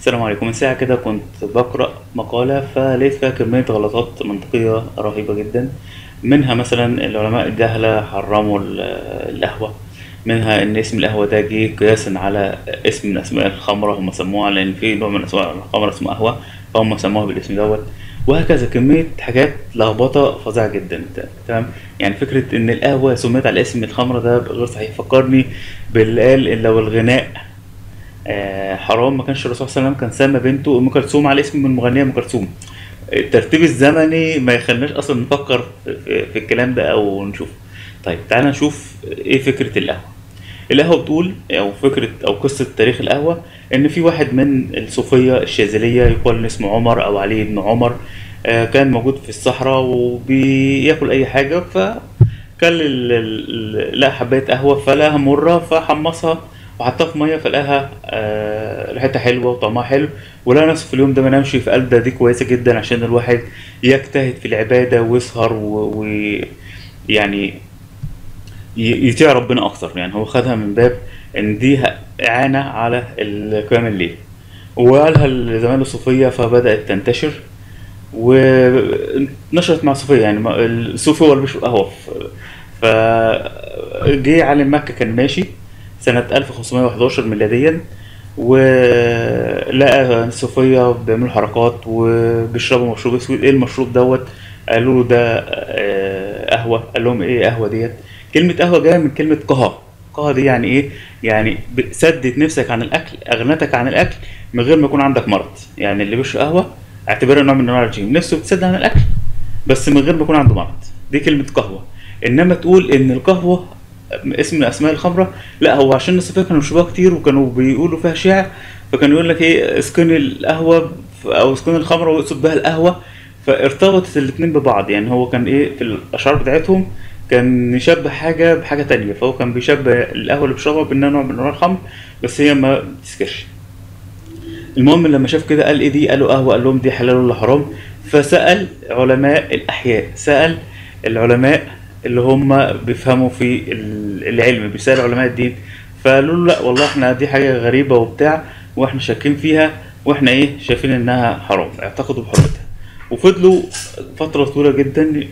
السلام عليكم. من ساعة كده كنت بقرأ مقالة فلقيت فيها كمية غلطات منطقية رهيبة جدا، منها مثلا العلماء الجهلة حرموا القهوة، منها ان اسم القهوة ده جه قياسا على اسم من اسماء الخمرة، هم سموها لان في نوع من اسماء الخمرة اسمه قهوة فهم سموها بالاسم دوت، وهكذا كمية حاجات لخبطة فظيعة جدا. تمام، يعني فكرة ان القهوة سميت على اسم الخمرة ده غير صحيح. فكرني باللي قال لو الغناء حرام ما كانش الرسول صلى الله عليه وسلم كان سمى بنته ام كلثوم على اسم من مغنيه ام كلثوم. الترتيب الزمني ما يخلناش اصلا نفكر في الكلام ده او نشوف. طيب تعالى نشوف ايه فكره القهوه. القهوه بتقول او فكره او قصه تاريخ القهوه ان في واحد من الصوفيه الشاذليه يقال اسمه عمر او علي بن عمر، كان موجود في الصحراء وبياكل اي حاجه، فكان لقى حبايه قهوه فلقاها مره فحمصها وحطها في ميه فلقاها ريحتها حلوه وطعمها حلو، ولقى نفسه في اليوم ده ما نامش فقال دي كويسه جدا عشان الواحد يجتهد في العباده ويسهر ويعني يطيع ربنا اكتر. يعني هو خدها من باب ان دي اعانه على قيام الليل، وقالها لزمايله الصوفيه فبدات تنتشر ونشرت مع الصوفيه، يعني الصوفي هو اللي بيشرب قهوه. فجه عالم مكه كان ماشي سنة 1511 ميلاديا ولقى الصوفية بيعملوا حركات وبيشربوا مشروب اسود. ايه المشروب دوت؟ قالوا له ده قهوة. قال لهم ايه قهوة ديت؟ كلمة قهوة جاية من كلمة قهة. قهة دي يعني ايه؟ يعني سدت نفسك عن الأكل، أغنتك عن الأكل من غير ما يكون عندك مرض. يعني اللي بيشرب قهوة اعتبره نوع من أنواع الرجيم، نفسه بتسد عن الأكل بس من غير ما يكون عنده مرض، دي كلمة قهوة. إنما تقول إن القهوة اسم من اسماء الخمره، لا هو عشان الصوفيه كانوا بيشربوها كتير وكانوا بيقولوا فيها شعر، فكان يقول لك ايه اسكن القهوه او اسكن الخمره ويقصد بها القهوه، فارتبطت الاثنين ببعض. يعني هو كان ايه في الاشعار بتاعتهم كان يشبه حاجه بحاجه تانية، فهو كان بيشبه القهوه اللي بيشربها بانها نوع من انواع الخمر بس هي ما بتسكرش. المهم لما شاف كده قال ايه دي؟ قالوا قهوه. قال لهم دي حلال ولا حرام؟ فسال علماء الاحياء، سال العلماء اللي هم بيفهموا في العلم، بيسأل علماء الدين، فقالوا له لا والله احنا دي حاجة غريبة وبتاع واحنا شاكين فيها واحنا ايه شايفين انها حرام، اعتقدوا بحرمتها. وفضلوا فترة طويلة جدا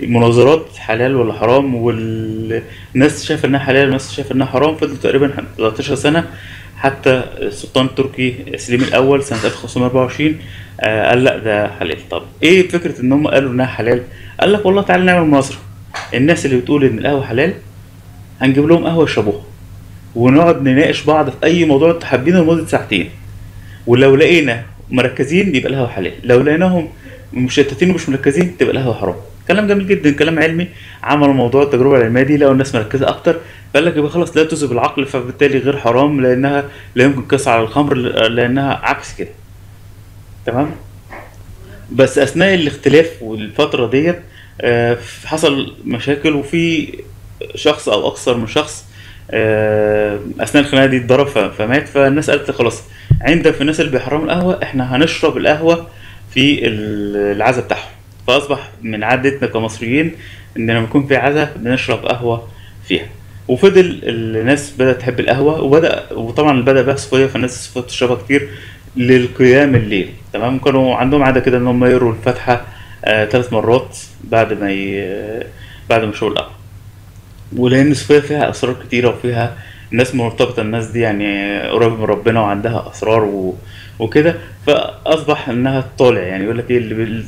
مناظرات حلال ولا حرام، والناس شايفة انها حلال والناس شايفة انها حرام. فضلوا تقريبا 13 سنة حتى السلطان التركي سليم الأول سنة 1524 قال لا ده حلال. طب ايه فكرة ان هم قالوا انها حلال؟ قال لك والله تعالى نعمل مناظرة، الناس اللي بتقول ان القهوة حلال هنجيب لهم قهوة يشربوها ونقعد نناقش بعض في اي موضوع انتوا حابينه لمدة ساعتين، ولو لقينا مركزين يبقى القهوة حلال، لو لقيناهم مشتتين ومش مركزين تبقى القهوة حرام. كلام جميل جدا، كلام علمي. عملوا موضوع التجربة العلمية دي، لقوا الناس مركزة أكتر فقال لك يبقى خلاص لا تذهب العقل، فبالتالي غير حرام لأنها لا يمكن قياس على الخمر لأنها عكس كده. تمام؟ بس أثناء الاختلاف والفترة ديت حصل مشاكل، وفي شخص أو أكثر من شخص أثناء الخناقة دي اتضرب فمات، فالناس قالت خلاص عندك في الناس اللي بيحرموا القهوة احنا هنشرب القهوة في العزا بتاعهم. فاصبح من عادتنا كمصريين ان لما يكون في عزا بنشرب قهوه فيها. وفضل الناس بدات تحب القهوه، وطبعا بدا بقى الصوفيه، فالناس الصوفيه بتشربها كتير للقيام الليل. تمام، كانوا عندهم عاده كده ان هم يقروا الفاتحه 3 مرات بعد ما يشربوا القهوه، ولان الصوفيه فيها اسرار كتيره وفيها الناس مرتبطه، الناس دي يعني قريبه من ربنا وعندها اسرار وكده، فاصبح انها تطالع. يعني يقول لك ايه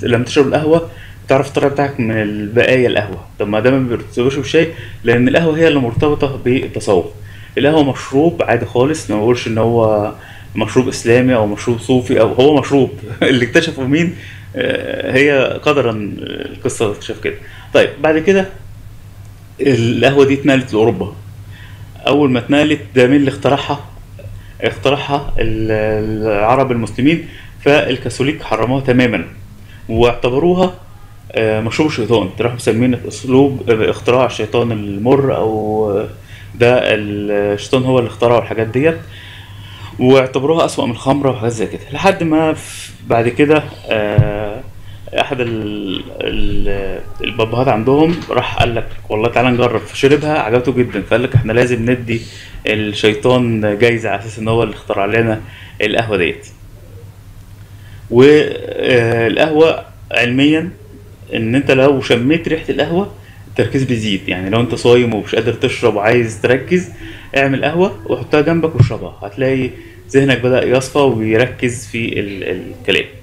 لما تشرب القهوه تعرف الطالع بتاعك من بقايا القهوه. طب ما ده ما بيرتبطش بشيء لان القهوه هي اللي مرتبطه بالتصوف. القهوه مشروب عادي خالص، ما بقولش ان هو مشروب اسلامي او مشروب صوفي، او هو مشروب اللي اكتشفه مين هي قدرا القصه تكشف كده. طيب بعد كده القهوه دي اتنقلت لاوروبا. اول ما اتنقلت ده مين اللي اخترعها؟ العرب المسلمين، فالكاثوليك حرموها تماما واعتبروها مشروب الشيطان، راحوا مسمين اسلوب اختراع الشيطان المر، او ده الشيطان هو اللي اخترعه الحاجات ديت، واعتبروها اسوأ من الخمره وحاجات زي كده. لحد ما بعد كده احد البابهات عندهم راح قال لك والله تعالى نجرب، فشربها عجبته جدا، فقال لك احنا لازم ندي الشيطان جايزه على اساس ان هو اللي اخترع لنا القهوه ديت. والقهوه علميا ان انت لو شميت ريحه القهوه التركيز بيزيد، يعني لو انت صايم ومش قادر تشرب وعايز تركز اعمل قهوه وحطها جنبك واشربها، هتلاقي ذهنك بدأ يصفى ويركز في الكلام.